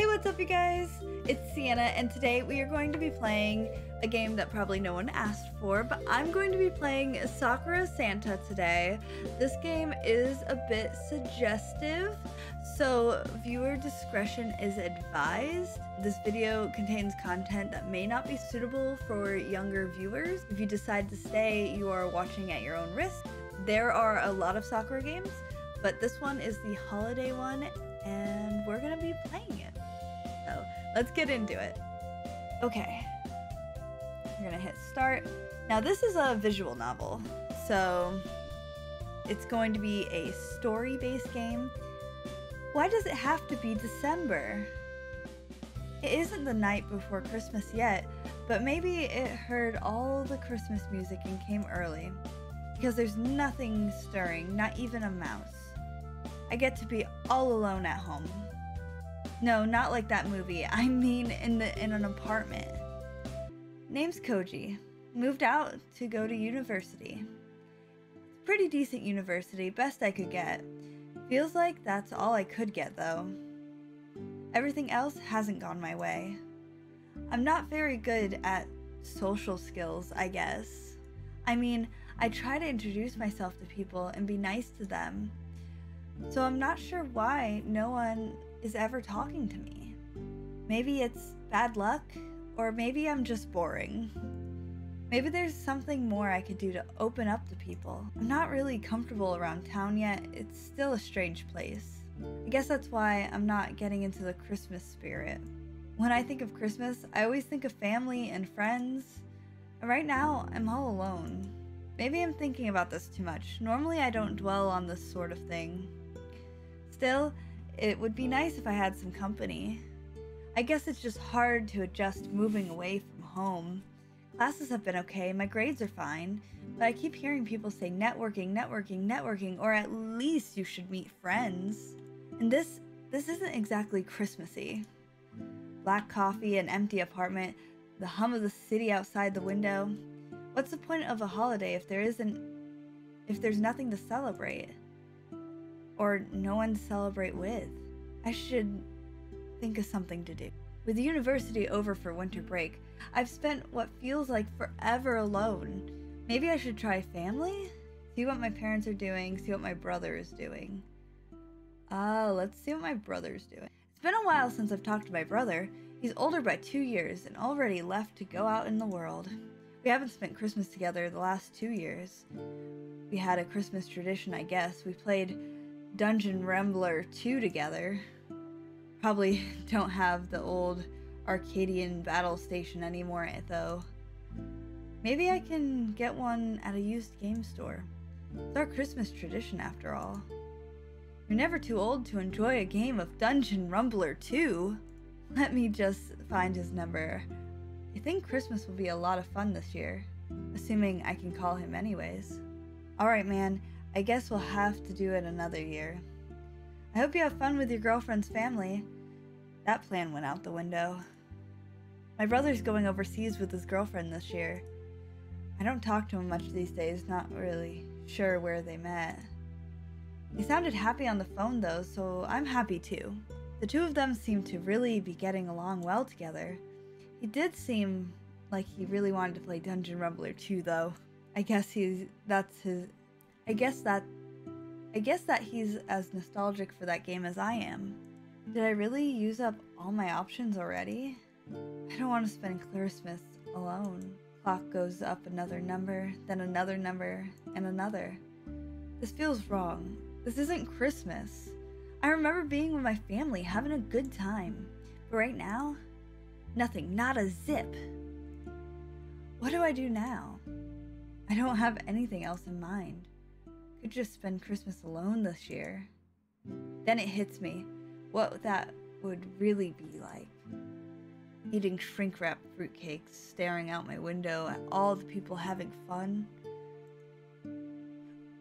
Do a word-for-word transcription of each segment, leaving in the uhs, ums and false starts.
Hey, what's up you guys? It's Sienna, and today we are going to be playing a game that probably no one asked for, but I'm going to be playing Sakura Santa today. This game is a bit suggestive, so viewer discretion is advised. This video contains content that may not be suitable for younger viewers. If you decide to stay, you are watching at your own risk. There are a lot of Sakura games, but this one is the holiday one, and we're gonna be playing it. So let's get into it. Okay, we're gonna hit start. Now this is a visual novel, so it's going to be a story-based game. Why does it have to be December? It isn't the night before Christmas yet, but maybe it heard all the Christmas music and came early, because there's nothing stirring, not even a mouse. I get to be all alone at home. No, not like that movie. I mean in the in an apartment. Name's Koji. Moved out to go to university. It's a pretty decent university, best I could get. Feels like that's all I could get though. Everything else hasn't gone my way. I'm not very good at social skills, I guess. I mean, I try to introduce myself to people and be nice to them. So I'm not sure why no one is ever talking to me. Maybe it's bad luck, or maybe I'm just boring. Maybe there's something more I could do to open up to people. I'm not really comfortable around town yet. It's still a strange place. I guess that's why I'm not getting into the Christmas spirit. When I think of Christmas, I always think of family and friends. And right now, I'm all alone. Maybe I'm thinking about this too much. Normally, I don't dwell on this sort of thing. Still, it would be nice if I had some company. I guess it's just hard to adjust moving away from home. Classes have been okay, my grades are fine, but I keep hearing people say networking, networking, networking, or at least you should meet friends. And this, this isn't exactly Christmassy. Black coffee, an empty apartment, the hum of the city outside the window. What's the point of a holiday if there isn't, if there's nothing to celebrate? Or no one to celebrate with. I should think of something to do. With university over for winter break, I've spent what feels like forever alone. Maybe I should try family? See what my parents are doing, see what my brother is doing. Ah, uh, let's see what my brother's doing. It's been a while since I've talked to my brother. He's older by two years and already left to go out in the world. We haven't spent Christmas together the last two years. We had a Christmas tradition, I guess. We played Dungeon Rumbler two together. Probably don't have the old Arcadian battle station anymore though. Maybe I can get one at a used game store. It's our Christmas tradition after all. You're never too old to enjoy a game of Dungeon Rumbler two. Let me just find his number. I think Christmas will be a lot of fun this year, assuming I can call him anyways. Alright man, I guess we'll have to do it another year. I hope you have fun with your girlfriend's family. That plan went out the window. My brother's going overseas with his girlfriend this year. I don't talk to him much these days, not really sure where they met. He sounded happy on the phone though, so I'm happy too. The two of them seem to really be getting along well together. He did seem like he really wanted to play Dungeon Rumbler two though. I guess he's that's his I guess that, I guess that he's as nostalgic for that game as I am. Did I really use up all my options already? I don't want to spend Christmas alone. Clock goes up another number, then another number, and another. This feels wrong. This isn't Christmas. I remember being with my family, having a good time. But right now, nothing, not a zip. What do I do now? I don't have anything else in mind. Could just spend Christmas alone this year. Then it hits me what that would really be like. Eating shrink wrap fruitcakes, staring out my window at all the people having fun.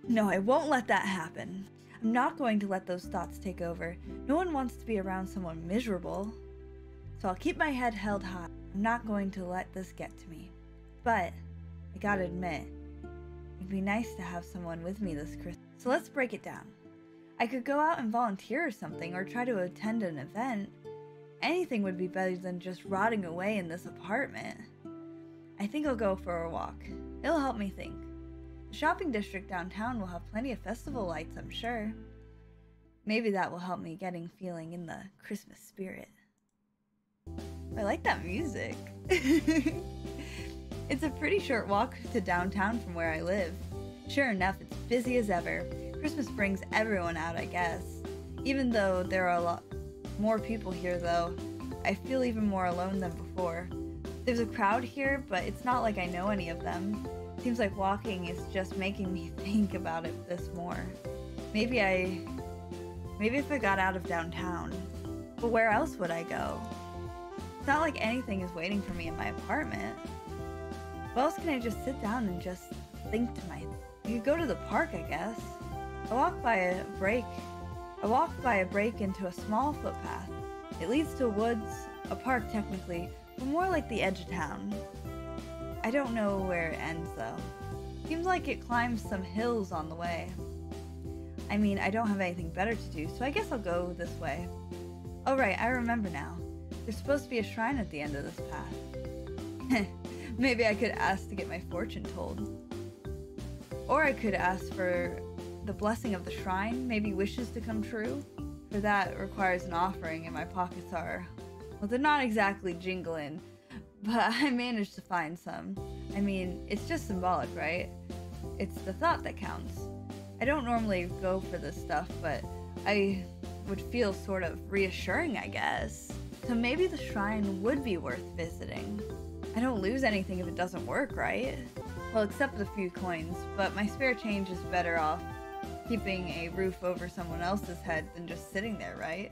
No, I won't let that happen. I'm not going to let those thoughts take over. No one wants to be around someone miserable. So I'll keep my head held high. I'm not going to let this get to me. But I gotta admit, it'd be nice to have someone with me this Christmas. So let's break it down. I could go out and volunteer or something, or try to attend an event. anything would be better than just rotting away in this apartment. I think I'll go for a walk. It'll help me think. The shopping district downtown will have plenty of festival lights, I'm sure. Maybe that will help me getting feeling in the Christmas spirit. I like that music. It's a pretty short walk to downtown from where I live. Sure enough, it's busy as ever. Christmas brings everyone out, I guess. Even though there are a lot more people here, though, I feel even more alone than before. There's a crowd here, but it's not like I know any of them. Seems like walking is just making me think about it this more. Maybe I... Maybe if I got out of downtown. But where else would I go? It's not like anything is waiting for me in my apartment. What else can I just sit down and just think to myself? I could go to the park, I guess. I walk by a break. I walk by a break into a small footpath. It leads to woods, a park technically, but more like the edge of town. I don't know where it ends though. Seems like it climbs some hills on the way. I mean, I don't have anything better to do, so I guess I'll go this way. Oh right, I remember now. There's supposed to be a shrine at the end of this path. Maybe I could ask to get my fortune told. Or I could ask for the blessing of the shrine, maybe wishes to come true. For that requires an offering, and my pockets are, well, they're not exactly jingling, but I managed to find some. I mean, it's just symbolic, right? It's the thought that counts. I don't normally go for this stuff, but I would feel sort of reassuring, I guess. So maybe the shrine would be worth visiting. I don't lose anything if it doesn't work, right? Well, except the few coins, but my spare change is better off keeping a roof over someone else's head than just sitting there, right?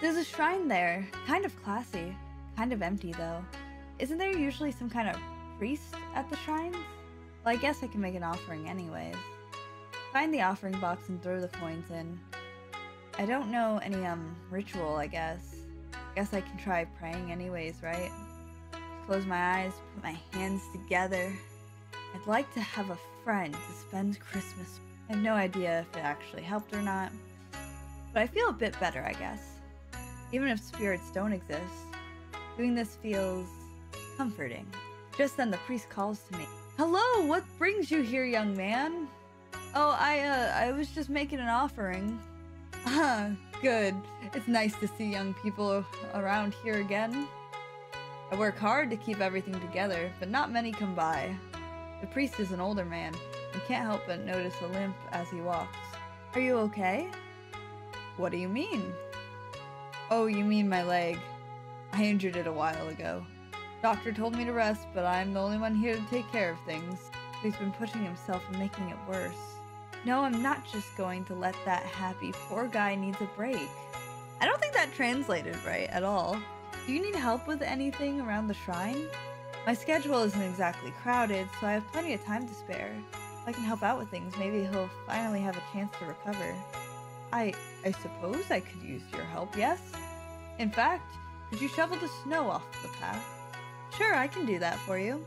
There's a shrine there. Kind of classy. Kind of empty, though. Isn't there usually some kind of priest at the shrines? Well, I guess I can make an offering anyways. Find the offering box and throw the coins in. I don't know any, um, ritual, I guess. Guess I can try praying anyways, right? Close my eyes, put my hands together. I'd like to have a friend to spend Christmas. I have no idea if it actually helped or not, but I feel a bit better, I guess. Even if spirits don't exist, doing this feels comforting. Just then the priest calls to me. Hello, what brings you here, young man? Oh, I, uh, I was just making an offering. Ah, good. It's nice to see young people around here again. I work hard to keep everything together, but not many come by. The priest is an older man, and can't help but notice a limp as he walks. Are you okay? What do you mean? Oh, you mean my leg. I injured it a while ago. Doctor told me to rest, but I'm the only one here to take care of things. He's been pushing himself and making it worse. No, I'm not just going to let that happy poor guy needs a break. I don't think that translated right at all. Do you need help with anything around the shrine? My schedule isn't exactly crowded, so I have plenty of time to spare. If I can help out with things, maybe he'll finally have a chance to recover. I I suppose I could use your help, yes? In fact, could you shovel the snow off the path? Sure, I can do that for you.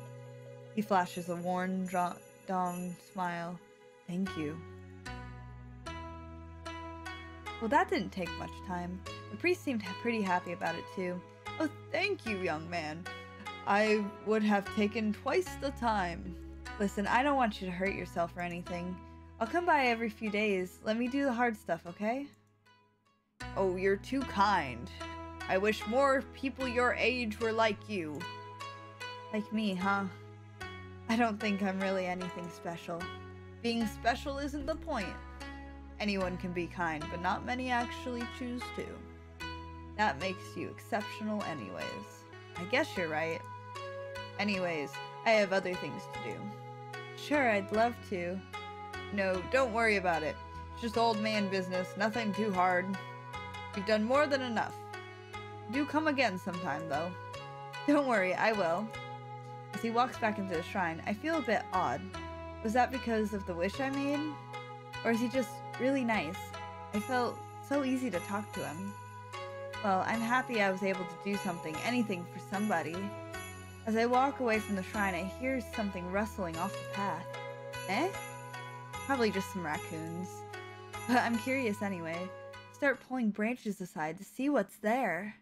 He flashes a worn, drawn smile. Thank you. Well, that didn't take much time. The priest seemed pretty happy about it, too. Oh, thank you, young man. I would have taken twice the time. Listen, I don't want you to hurt yourself or anything. I'll come by every few days. Let me do the hard stuff, okay? Oh, you're too kind. I wish more people your age were like you. Like me, huh? I don't think I'm really anything special. Being special isn't the point. Anyone can be kind, but not many actually choose to. That makes you exceptional anyways. I guess you're right. Anyways, I have other things to do. Sure, I'd love to. No, don't worry about it. It's just old man business, nothing too hard. You've done more than enough. Do come again sometime, though. Don't worry, I will. As he walks back into the shrine, I feel a bit odd. Was that because of the wish I made? Or is he just really nice? I felt so easy to talk to him. Well, I'm happy I was able to do something, anything for somebody. As I walk away from the shrine, I hear something rustling off the path. Eh? Probably just some raccoons. But I'm curious anyway, start pulling branches aside to see what's there.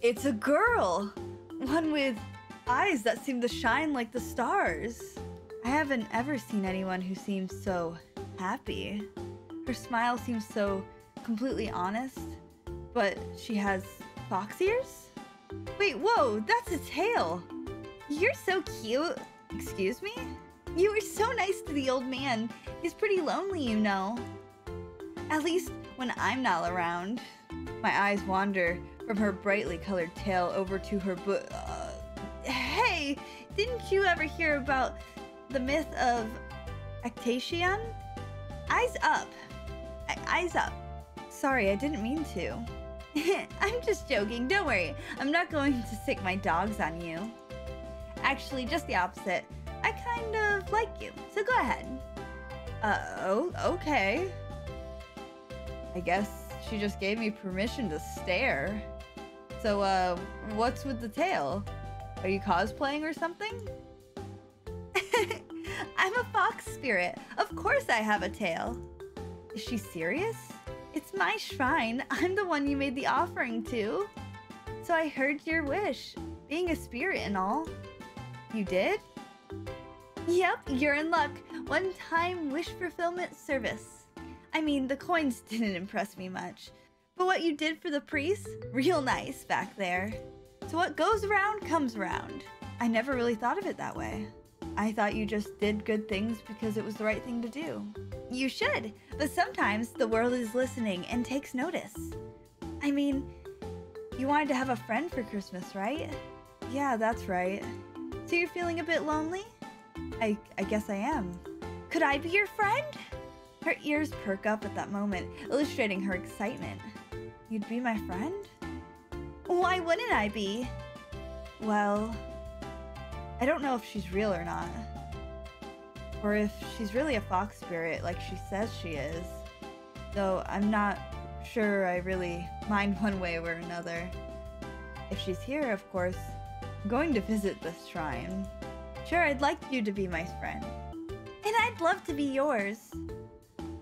It's a girl! One with eyes that seem to shine like the stars. I haven't ever seen anyone who seems so happy. Her smile seems so completely honest, but she has fox ears? Wait, whoa, that's a tail! You're so cute! Excuse me? You were so nice to the old man. He's pretty lonely, you know. At least when I'm not around. My eyes wander from her brightly colored tail over to her bo- uh, Hey! Didn't you ever hear about the myth of Actacion? Eyes up. I eyes up. Sorry, I didn't mean to. I'm just joking. Don't worry. I'm not going to sick my dogs on you. Actually, just the opposite. I kind of like you, so go ahead. Uh, oh, okay. I guess she just gave me permission to stare. So, uh, what's with the tail? Are you cosplaying or something? I'm a fox spirit. Of course I have a tail. Is she serious? It's my shrine. I'm the one you made the offering to. So I heard your wish, being a spirit and all. You did? Yep, you're in luck. One-time wish fulfillment service. I mean, the coins didn't impress me much. But what you did for the priest? Real nice back there. So what goes around comes around. I never really thought of it that way. I thought you just did good things because it was the right thing to do. You should, but sometimes the world is listening and takes notice. I mean, you wanted to have a friend for Christmas, right? Yeah, that's right. So you're feeling a bit lonely? I, I guess I am. Could I be your friend? Her ears perk up at that moment, illustrating her excitement. You'd be my friend? Why wouldn't I be? Well, I don't know if she's real or not. Or if she's really a fox spirit like she says she is. Though I'm not sure I really mind one way or another. If she's here, of course, I'm going to visit this shrine. Sure, I'd like you to be my friend. And I'd love to be yours.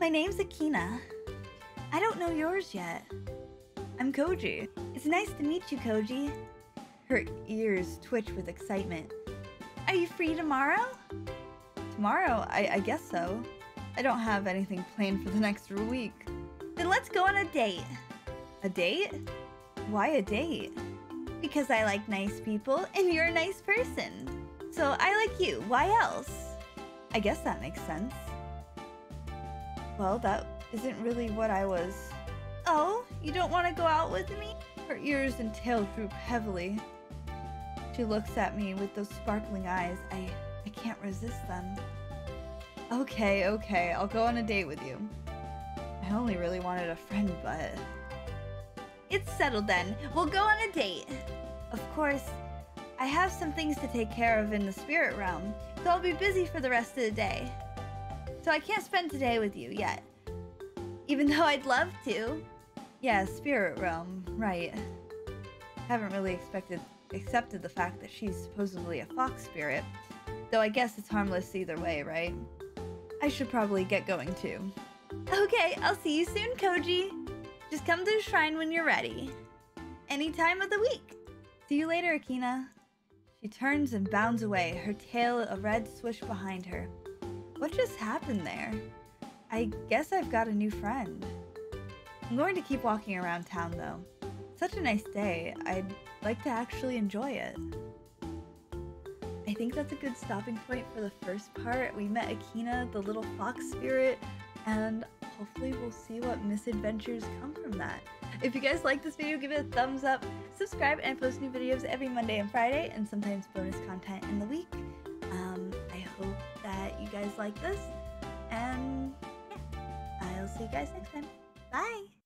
My name's Akina. I don't know yours yet. I'm Koji. It's nice to meet you, Koji. Her ears twitch with excitement. Are you free tomorrow? Tomorrow? I, I guess so. I don't have anything planned for the next week. Then let's go on a date. A date? Why a date? Because I like nice people and you're a nice person. So I like you. Why else? I guess that makes sense. Well, that isn't really what I was. Oh, you don't want to go out with me? Her ears and tail droop heavily. She looks at me with those sparkling eyes. I, I can't resist them. Okay, okay, I'll go on a date with you. I only really wanted a friend, but... It's settled then. We'll go on a date. Of course, I have some things to take care of in the spirit realm, so I'll be busy for the rest of the day. So I can't spend today with you yet, even though I'd love to. Yeah, spirit realm, right. I haven't really expected, accepted the fact that she's supposedly a fox spirit, though I guess it's harmless either way, right? I should probably get going too. Okay, I'll see you soon, Koji. Just come to the shrine when you're ready. Any time of the week. See you later, Akina. She turns and bounds away, her tail a red swish behind her. What just happened there? I guess I've got a new friend. I'm going to keep walking around town, though. Such a nice day. I'd like to actually enjoy it. I think that's a good stopping point for the first part. We met Akina, the little fox spirit, and hopefully we'll see what misadventures come from that. If you guys like this video, give it a thumbs up. Subscribe, and I post new videos every Monday and Friday, and sometimes bonus content in the week. Um, I hope that you guys like this, and yeah, I'll see you guys next time. Bye!